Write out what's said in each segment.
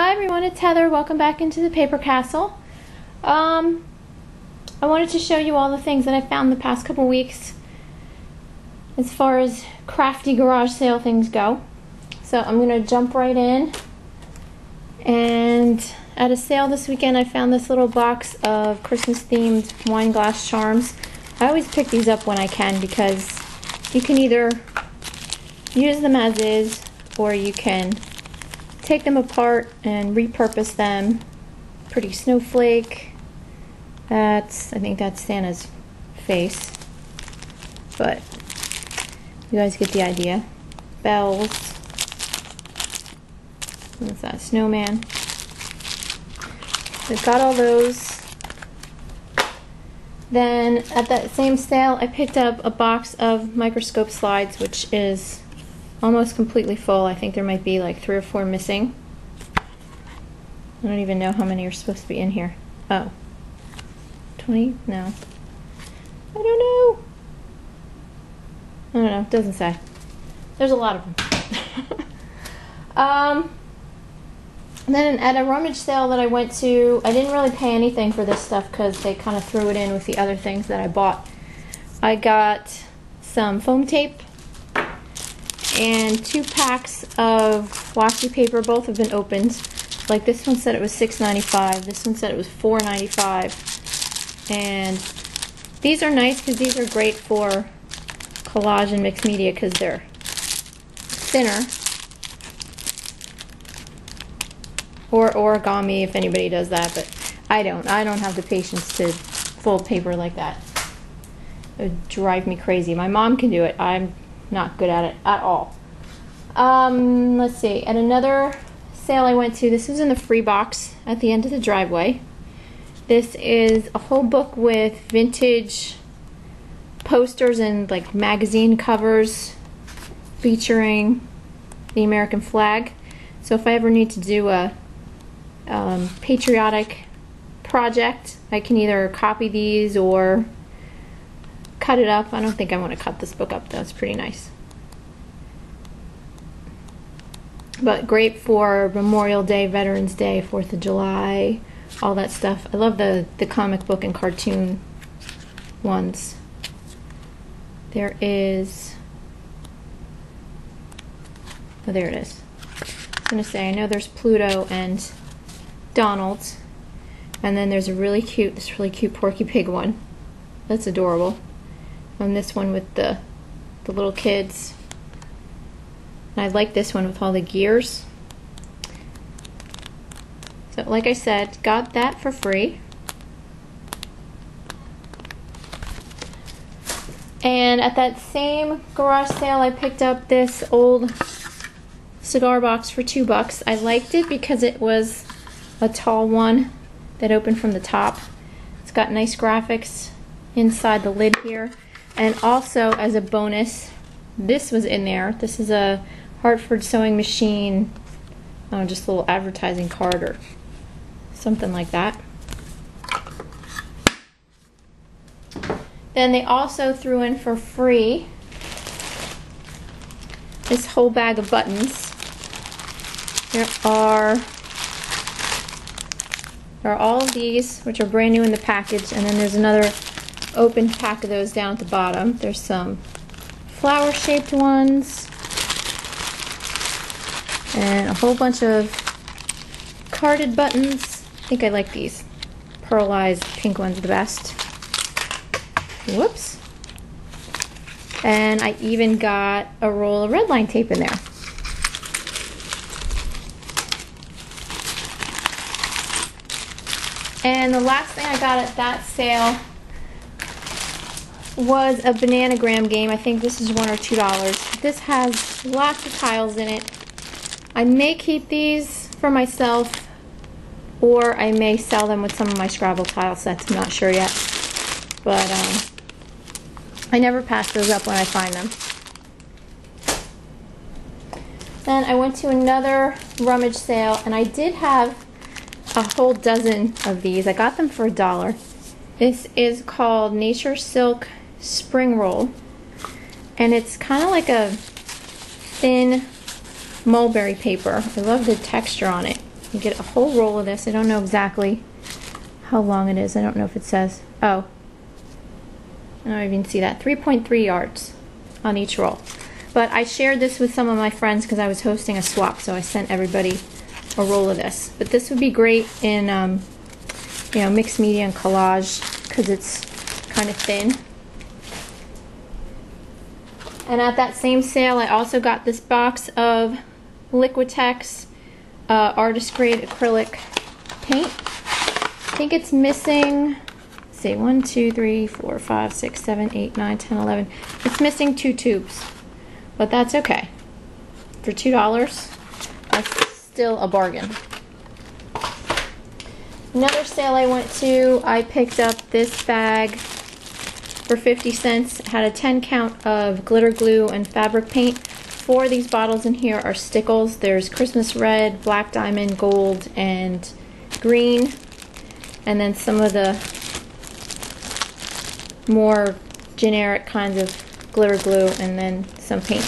Hi everyone, it's Heather. Welcome back into the Paper Castle. I wanted to show you all the things that I found the past couple weeks as far as crafty garage sale things go. So I'm going to jump right in. And at a sale this weekend I found this little box of Christmas themed wine glass charms. I always pick these up when I can because you can either use them as is or you can take them apart and repurpose them. Pretty snowflake. I think that's Santa's face, but you guys get the idea. Bells. What's that? Snowman. We've got all those. Then at that same sale I picked up a box of microscope slides, which is almost completely full. I think there might be like 3 or 4 missing. I don't even know how many are supposed to be in here. Oh. 20? No. I don't know. It doesn't say. There's a lot of them. Then at a rummage sale that I went to, I didn't really pay anything for this stuff because they kind of threw it in with the other things that I bought. I got some foam tape and 2 packs of washi paper. Both have been opened. Like this one said it was $6.95. This one said it was $4.95. And these are nice because these are great for collage and mixed media because they're thinner. Or origami if anybody does that, but I don't have the patience to fold paper like that. It would drive me crazy. My mom can do it. I'm not good at it at all. Let's see. At another sale I went to, this was in the free box at the end of the driveway. This is a whole book with vintage posters and like magazine covers featuring the American flag. So if I ever need to do a patriotic project, I can either copy these or cut it up. I don't think I want to cut this book up though. It's pretty nice. But great for Memorial Day, Veterans Day, 4th of July, all that stuff. I love the comic book and cartoon ones. There is... oh, there it is. I was going to say, I know there's Pluto and Donald. And then there's a really cute, this really cute Porky Pig one. That's adorable. And this one with the little kids. And I like this one with all the gears. So like I said, got that for free. And at that same garage sale I picked up this old cigar box for $2. I liked it because it was a tall one that opened from the top. It's got nice graphics inside the lid here. And also, as a bonus, this was in there. This is a Hartford sewing machine, oh, just a little advertising card or something like that. Then they also threw in for free this whole bag of buttons. There are all of these, which are brand new in the package, and then there's another open pack of those down at the bottom. There's some flower shaped ones and a whole bunch of carded buttons. I think I like these pearlized pink ones the best. Whoops. And I even got a roll of red line tape in there. And the last thing I got at that sale was a Bananagram game. I think this is $1 or $2. This has lots of tiles in it. I may keep these for myself, or I may sell them with some of my Scrabble tile sets. I'm not sure yet, but I never pass those up when I find them. Then I went to another rummage sale, and I did have a whole dozen of these. I got them for $1. This is called Nature Silk Spring Roll, and it's kind of like a thin mulberry paper. I love the texture on it. You get a whole roll of this. I don't know exactly how long it is. I don't know if it says. Oh, I don't even see that. 3.3 yards on each roll. But I shared this with some of my friends because I was hosting a swap, so I sent everybody a roll of this. But this would be great in you know, mixed media and collage because it's kind of thin. And at that same sale, I also got this box of Liquitex artist grade acrylic paint. I think it's missing, let's see, 1, 2, 3, 4, 5, 6, 7, 8, 9, 10, 11. It's missing 2 tubes, but that's okay. For $2, that's still a bargain. Another sale I went to, I picked up this bag for 50 cents. It had a 10 count of glitter glue and fabric paint. 4 of these bottles in here are stickles. There's Christmas red, black diamond, gold, and green. And then some of the more generic kinds of glitter glue and then some paint.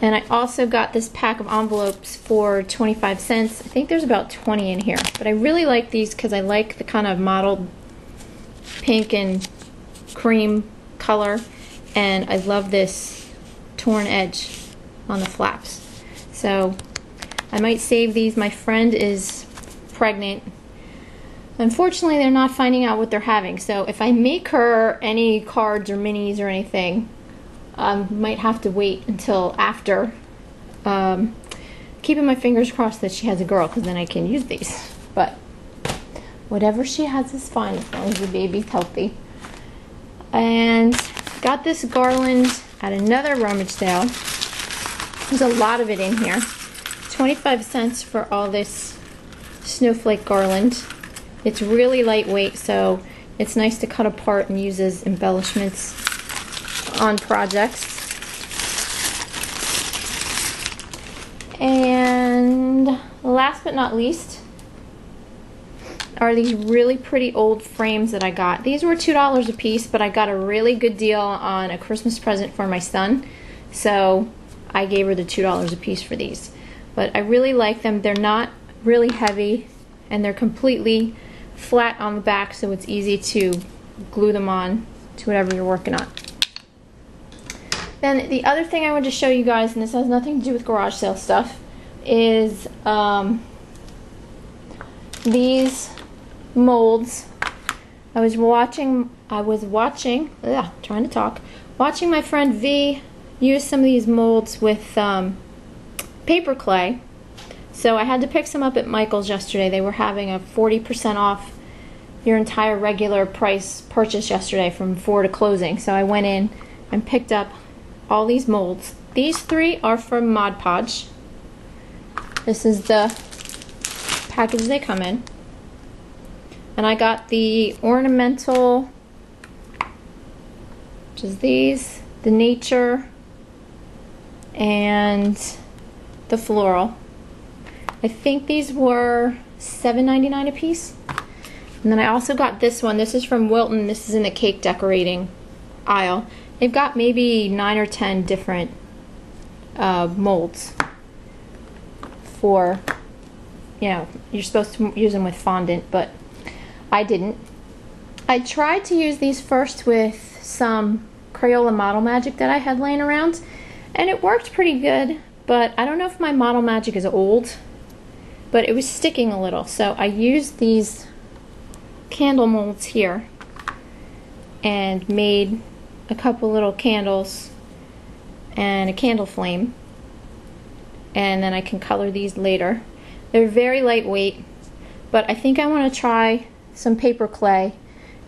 And I also got this pack of envelopes for 25 cents. I think there's about 20 in here. But I really like these because I like the kind of mottled pink and cream color, and I love this torn edge on the flaps. So I might save these. My friend is pregnant. Unfortunately, they're not finding out what they're having, so if I make her any cards or minis or anything, I might have to wait until after, keeping my fingers crossed that she has a girl, because then I can use these. But whatever she has is fine as long as the baby's healthy. And got this garland at another rummage sale. There's a lot of it in here. 25 cents for all this snowflake garland. It's really lightweight, so it's nice to cut apart and use as embellishments on projects. And last but not least are these really pretty old frames that I got. These were $2 a piece, but I got a really good deal on a Christmas present for my son, so I gave her the $2 a piece for these. But I really like them. They're not really heavy, and they're completely flat on the back, so it's easy to glue them on to whatever you're working on. Then the other thing I wanted to show you guys, and this has nothing to do with garage sale stuff, is these molds. I was watching my friend V use some of these molds with paper clay, so I had to pick some up at Michael's yesterday. They were having a 40% off your entire regular price purchase yesterday from 4 to closing, so I went in and picked up all these molds. These 3 are from Mod Podge. This is the package they come in, and I got the ornamental, which is these, the nature, and the floral. I think these were $7.99 a piece. And then I also got this one. This is from Wilton. This is in the cake decorating aisle. They've got maybe 9 or 10 different molds for, you know, you're supposed to use them with fondant, but I didn't. I tried to use these first with some Crayola Model Magic that I had laying around, and it worked pretty good, but I don't know if my Model Magic is old, but it was sticking a little, so I used these candle molds here and made a couple little candles and a candle flame, and then I can color these later. They're very lightweight, but I think I want to try some paper clay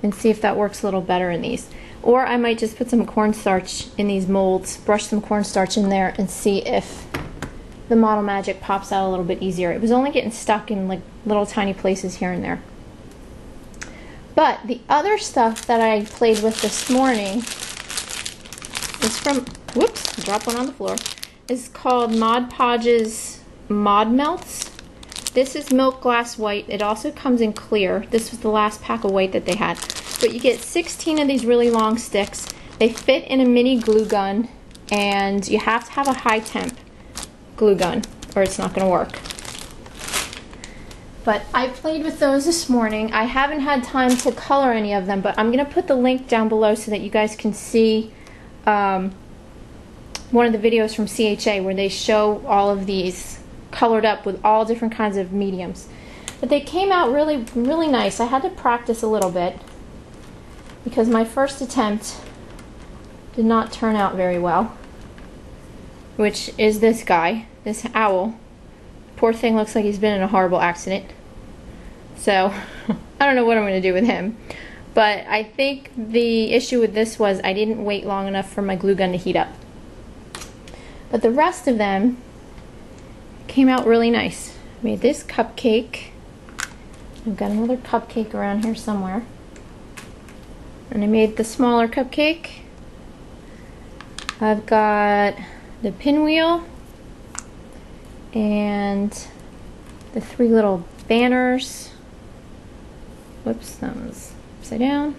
and see if that works a little better in these. Or I might just put some cornstarch in these molds, brush some cornstarch in there, and see if the Model Magic pops out a little bit easier. It was only getting stuck in like little tiny places here and there. But the other stuff that I played with this morning is from, whoops, drop one on the floor, is called Mod Podge's Mod Melts. This is milk glass white. It also comes in clear. This was the last pack of white that they had. But you get 16 of these really long sticks. They fit in a mini glue gun, and you have to have a high temp glue gun or it's not going to work. But I played with those this morning. I haven't had time to color any of them, but I'm going to put the link down below so that you guys can see one of the videos from CHA where they show all of these colored up with all different kinds of mediums. But they came out really, really nice. I had to practice a little bit because my first attempt did not turn out very well, which is this guy, this owl. Poor thing looks like he's been in a horrible accident. So, I don't know what I'm going to do with him. But I think the issue with this was I didn't wait long enough for my glue gun to heat up. But the rest of them came out really nice. I made this cupcake. I've got another cupcake around here somewhere. And I made the smaller cupcake. I've got the pinwheel and the three little banners. Whoops, that was upside down.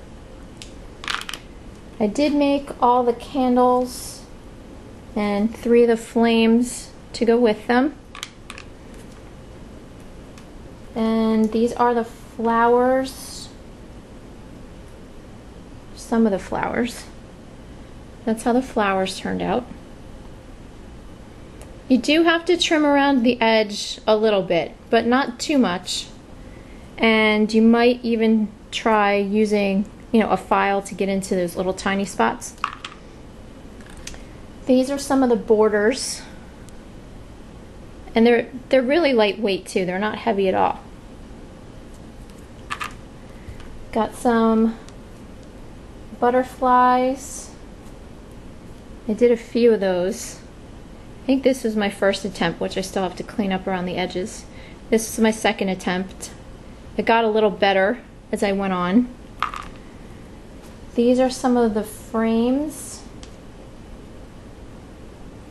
I did make all the candles and three of the flames to go with them. And these are the flowers. Some of the flowers. That's how the flowers turned out. You do have to trim around the edge a little bit, but not too much. And you might even try using, you know, a file to get into those little tiny spots. These are some of the borders. And they're really lightweight too. They're not heavy at all. Got some butterflies. I did a few of those. I think this was my first attempt, which I still have to clean up around the edges. This is my second attempt. It got a little better as I went on. These are some of the frames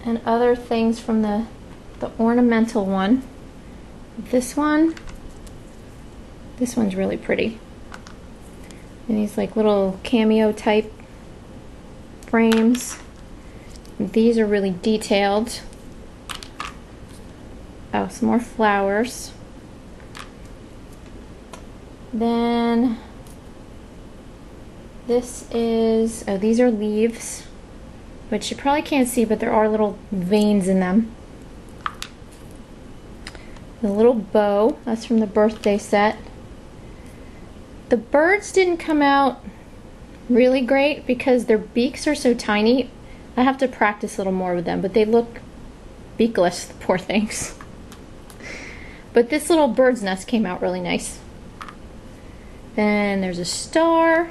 and other things from the ornamental one. This one's really pretty. And these like little cameo type frames. These are really detailed. Oh, some more flowers. Then this is, oh, these are leaves, which you probably can't see, but there are little veins in them. The little bow, that's from the birthday set. The birds didn't come out really great because their beaks are so tiny. I have to practice a little more with them, but they look beakless, the poor things. But this little bird's nest came out really nice. Then there's a star.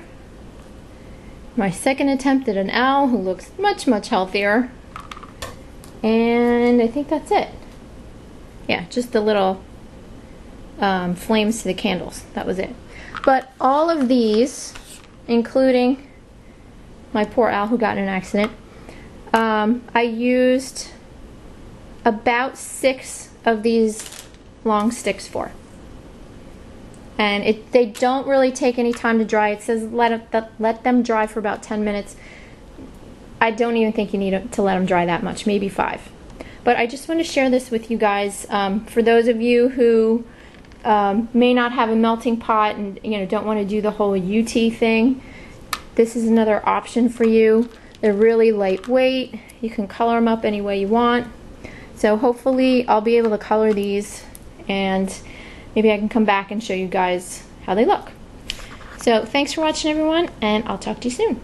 My second attempt at an owl who looks much, much healthier. And I think that's it. Yeah, just the little flames to the candles. That was it. But all of these, including my poor owl who got in an accident, I used about 6 of these long sticks for. And they don't really take any time to dry. It says let them dry for about 10 minutes. I don't even think you need to let them dry that much, maybe 5. But I just want to share this with you guys. For those of you who may not have a melting pot and don't want to do the whole UT thing, this is another option for you. They're really lightweight. You can color them up any way you want. So hopefully I'll be able to color these and maybe I can come back and show you guys how they look. So thanks for watching everyone, and I'll talk to you soon.